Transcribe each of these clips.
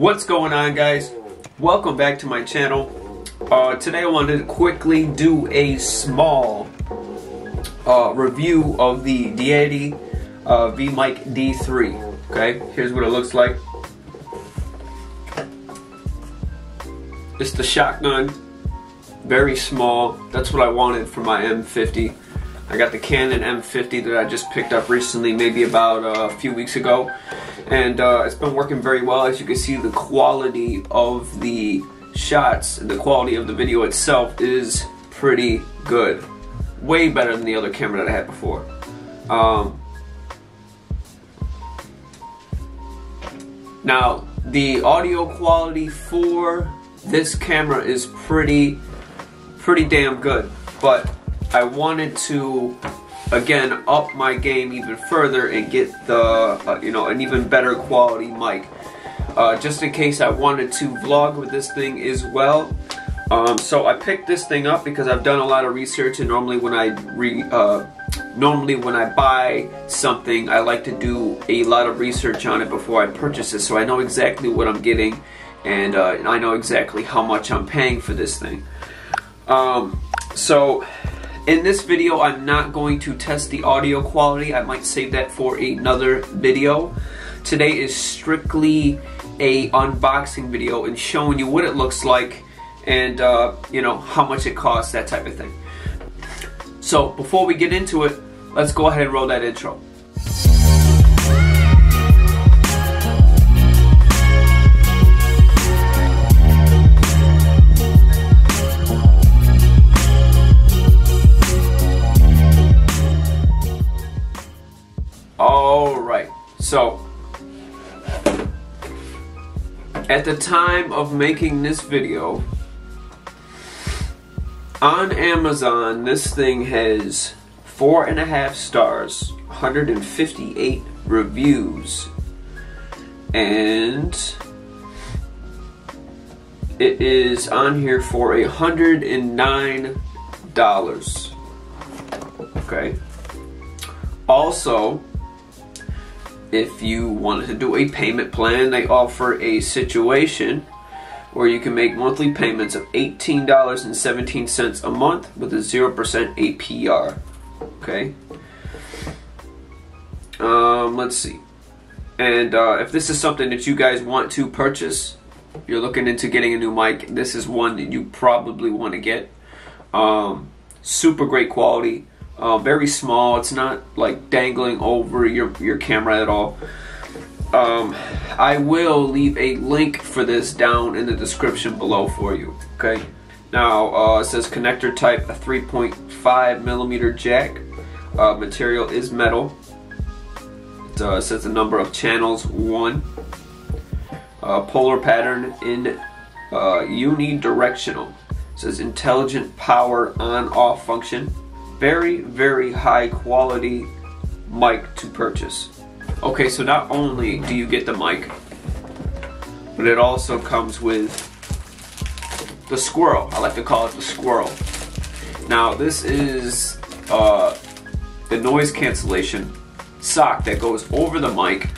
What's going on, guys? Welcome back to my channel. Today I wanted to quickly do a small review of the Deity V-Mic D3. Okay, here's what it looks like. It's the shotgun, very small. That's what I wanted for my M50. I got the Canon M50 that I just picked up recently, maybe about a few weeks ago. And it's been working very well. As you can see, the quality of the shots and the quality of the video itself is pretty good. Way better than the other camera that I had before. Now, the audio quality for this camera is pretty damn good, but I wanted to again up my game even further and get the an even better quality mic, just in case I wanted to vlog with this thing as well. So I picked this thing up because I've done a lot of research, and normally when I buy something, I like to do a lot of research on it before I purchase it, so I know exactly what I'm getting, and I know exactly how much I'm paying for this thing. So in this video, I'm not going to test the audio quality. I might save that for another video. Today is strictly an unboxing video and showing you what it looks like, and how much it costs, that type of thing. So before we get into it, let's go ahead and roll that intro. Alright, so at the time of making this video, on Amazon, this thing has 4.5 stars, 158 reviews, and it is on here for $109. Okay. Also, if you wanted to do a payment plan, they offer a situation where you can make monthly payments of $18.17 a month with a 0% APR. Okay. Let's see. And if this is something that you guys want to purchase, you're looking into getting a new mic, this is one that you probably want to get. Super great quality. Very small. It's not like dangling over your camera at all. I will leave a link for this down in the description below for you. Okay. Now it says connector type, a 3.5mm jack. Material is metal. It says the number of channels 1. Polar pattern in unidirectional. It says intelligent power on/off function. Very high quality mic to purchase. Okay, so not only do you get the mic, but it also comes with the squirrel. I like to call it the squirrel. Now this is the noise cancellation sock that goes over the mic,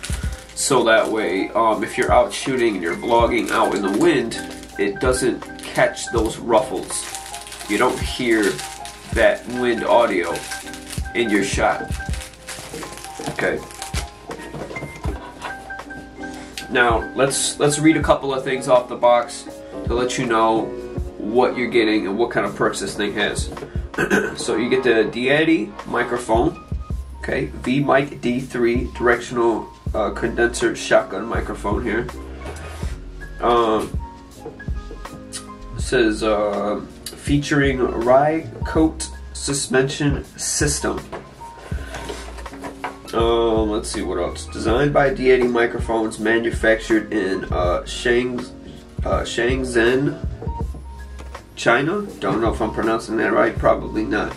so that way if you're out shooting and you're vlogging out in the wind, it doesn't catch those ruffles. You don't hear that wind audio in your shot. Okay. Now let's read a couple of things off the box to let you know what you're getting and what kind of perks this thing has. So you get the Deity microphone, okay, V-Mic D3 directional condenser shotgun microphone here. It says featuring Rycote suspension system. Let's see what else. Designed by Deity Microphones, manufactured in Shenzhen, China. Don't know if I'm pronouncing that right. Probably not.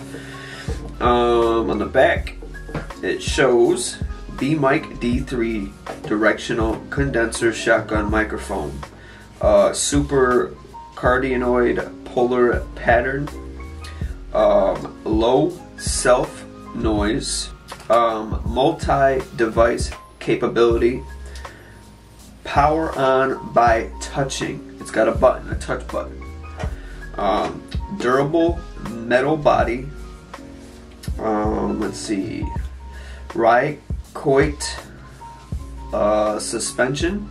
On the back, it shows V-Mic D3 directional condenser shotgun microphone. Super cardioid polar pattern, low self noise, multi-device capability, power on by touching. It's got a button, a touch button. Durable metal body. Let's see. Rycote suspension.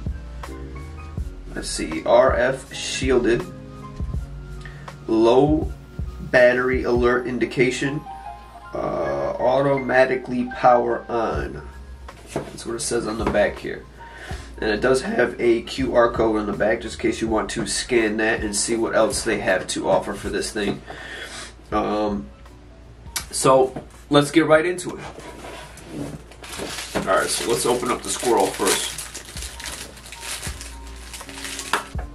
Let's see. RF shielded. Low battery alert indication. Automatically power on. That's what it says on the back here. And it does have a QR code on the back, just in case you want to scan that and see what else they have to offer for this thing. So let's get right into it. Alright, so let's open up the squirrel first.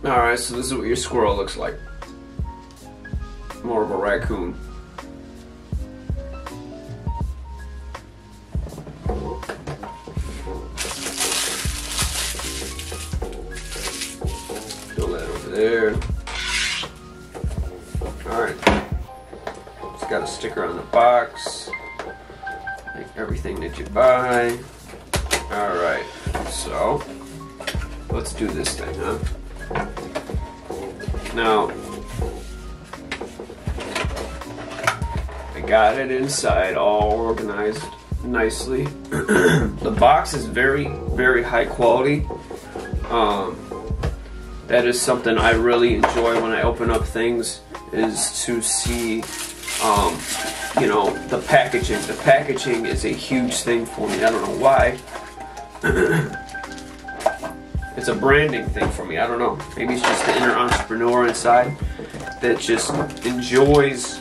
Alright, so this is what your squirrel looks like. More of a raccoon. There. Alright. It's got a sticker on the box. Like everything that you buy. Alright. So, let's do this thing, huh? Now, I got it inside all organized nicely. The box is very, very high quality. That is something I really enjoy when I open up things, is to see, you know, the packaging. The packaging is a huge thing for me. I don't know why. It's a branding thing for me. I don't know. Maybe it's just the inner entrepreneur inside that just enjoys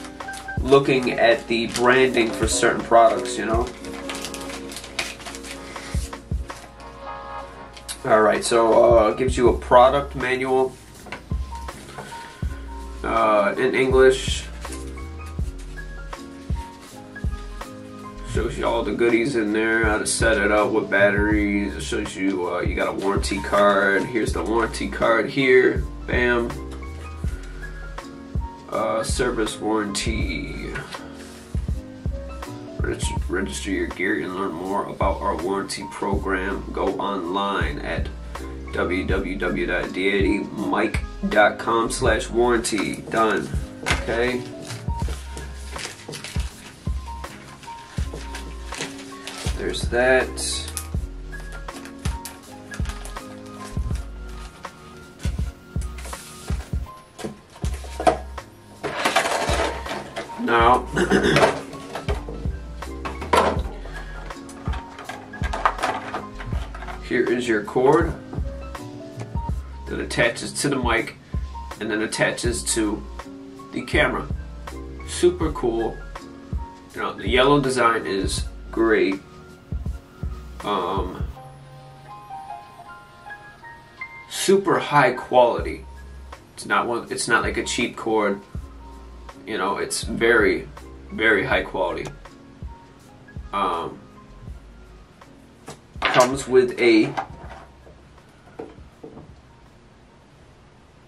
looking at the branding for certain products, you know. Alright, so it gives you a product manual in English. Shows you all the goodies in there, how to set it up, what batteries. It shows you, you got a warranty card. Here's the warranty card here. Bam. Service warranty. Register your gear and learn more about our warranty program. Go online at www.deitymic.com/warranty. Done. Okay. There's that. Now. Here is your cord that attaches to the mic and then attaches to the camera. Super cool. You know, the yellow design is great. Super high quality. It's not one. It's not like a cheap cord. You know, it's very, very high quality. Comes with a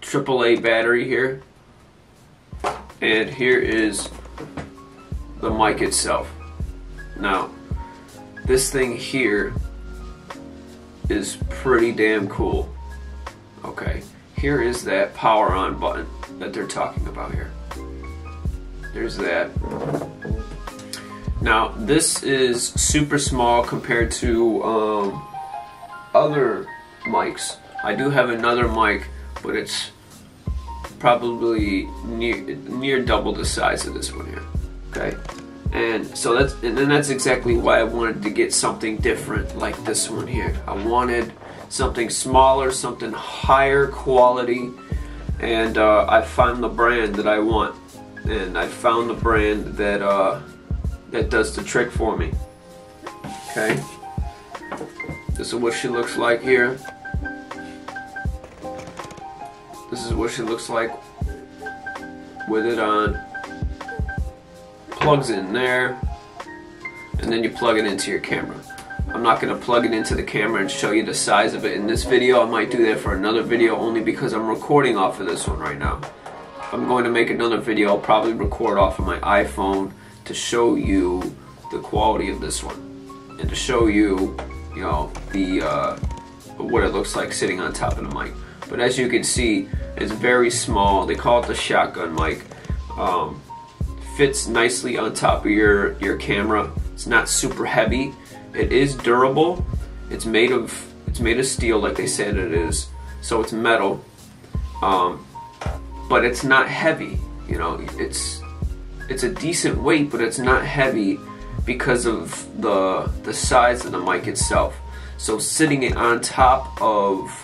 AAA battery here, and here is the mic itself. Now, this thing here is pretty damn cool. Okay, here is that power on button that they're talking about here. There's that. Now, this is super small compared to other mics. I do have another mic, but it's probably near double the size of this one here. Okay, and so that's exactly why I wanted to get something different like this one here. I wanted something smaller, something higher quality, and I found the brand that I want, and I found the brand that. That does the trick for me. Okay. This is what she looks like here. This is what she looks like with it on. Plugs in there, and then you plug it into your camera. I'm not gonna plug it into the camera and show you the size of it in this video. I might do that for another video only because I'm recording off of this one right now. If I'm going to make another video, I'll probably record off of my iPhone to show you the quality of this one, and to show you, you know, the what it looks like sitting on top of the mic. But as you can see, it's very small. They call it the shotgun mic. Fits nicely on top of your camera. It's not super heavy. It is durable. It's made of steel, like they said it is. So it's metal, but it's not heavy. You know, it's a decent weight, but it's not heavy because of the size of the mic itself. So sitting it on top of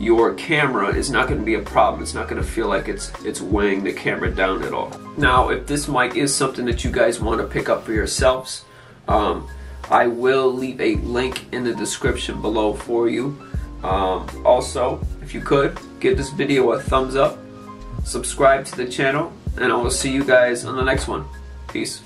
your camera is not going to be a problem. It's not going to feel like it's weighing the camera down at all. Now, if this mic is something that you guys want to pick up for yourselves, I will leave a link in the description below for you. Also, if you could, give this video a thumbs up, subscribe to the channel, and I will see you guys on the next one. Peace.